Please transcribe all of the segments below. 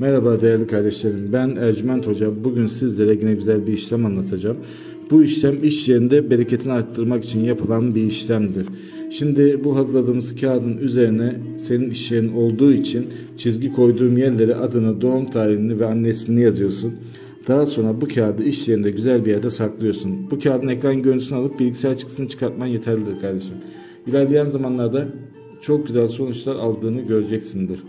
Merhaba değerli kardeşlerim, ben Ercüment Hoca. Bugün sizlere yine güzel bir işlem anlatacağım. Bu işlem iş yerinde bereketini arttırmak için yapılan bir işlemdir. Şimdi bu hazırladığımız kağıdın üzerine senin iş yerin olduğu için çizgi koyduğum yerlere adını, doğum tarihini ve anne ismini yazıyorsun. Daha sonra bu kağıdı iş yerinde güzel bir yerde saklıyorsun. Bu kağıdın ekran görüntüsünü alıp bilgisayar çıktısını çıkartman yeterlidir kardeşim. İlerleyen zamanlarda çok güzel sonuçlar aldığını göreceksindir.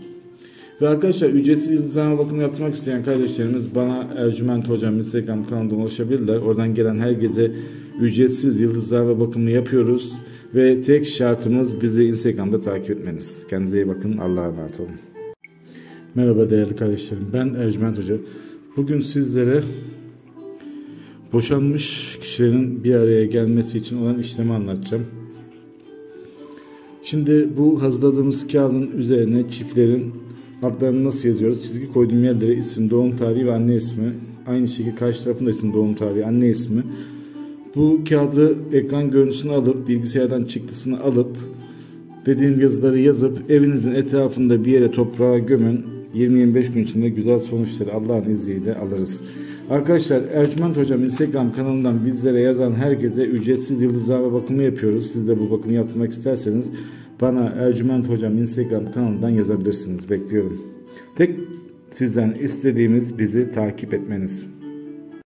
Ve arkadaşlar, ücretsiz yıldızlarına bakım yaptırmak isteyen kardeşlerimiz bana Ercüment Hocam Instagram kanalından ulaşabilirler. Oradan gelen herkese ücretsiz yıldızlarına bakımını yapıyoruz. Ve tek şartımız bizi Instagram'da takip etmeniz. Kendinize iyi bakın. Allah'a emanet olun. Merhaba değerli kardeşlerim. Ben Ercüment Hoca. Bugün sizlere boşanmış kişilerin bir araya gelmesi için olan işlemi anlatacağım. Şimdi bu hazırladığımız kağıdın üzerine çiftlerin adlarını nasıl yazıyoruz? Çizgi koyduğum yerlere isim, doğum tarihi ve anne ismi. Aynı şekilde karşı tarafında isim, doğum tarihi, anne ismi. Bu kağıdı ekran görüntüsünü alıp, bilgisayardan çıktısını alıp, dediğim yazıları yazıp evinizin etrafında bir yere toprağa gömün. 20-25 gün içinde güzel sonuçları Allah'ın izniyle alırız. Arkadaşlar, Ercüment Hocam Instagram kanalından bizlere yazan herkese ücretsiz yıldızlarla bakımı yapıyoruz. Siz de bu bakımı yaptırmak isterseniz bana Ercüment Hocam Instagram kanalından yazabilirsiniz. Bekliyorum. Tek sizden istediğimiz bizi takip etmeniz.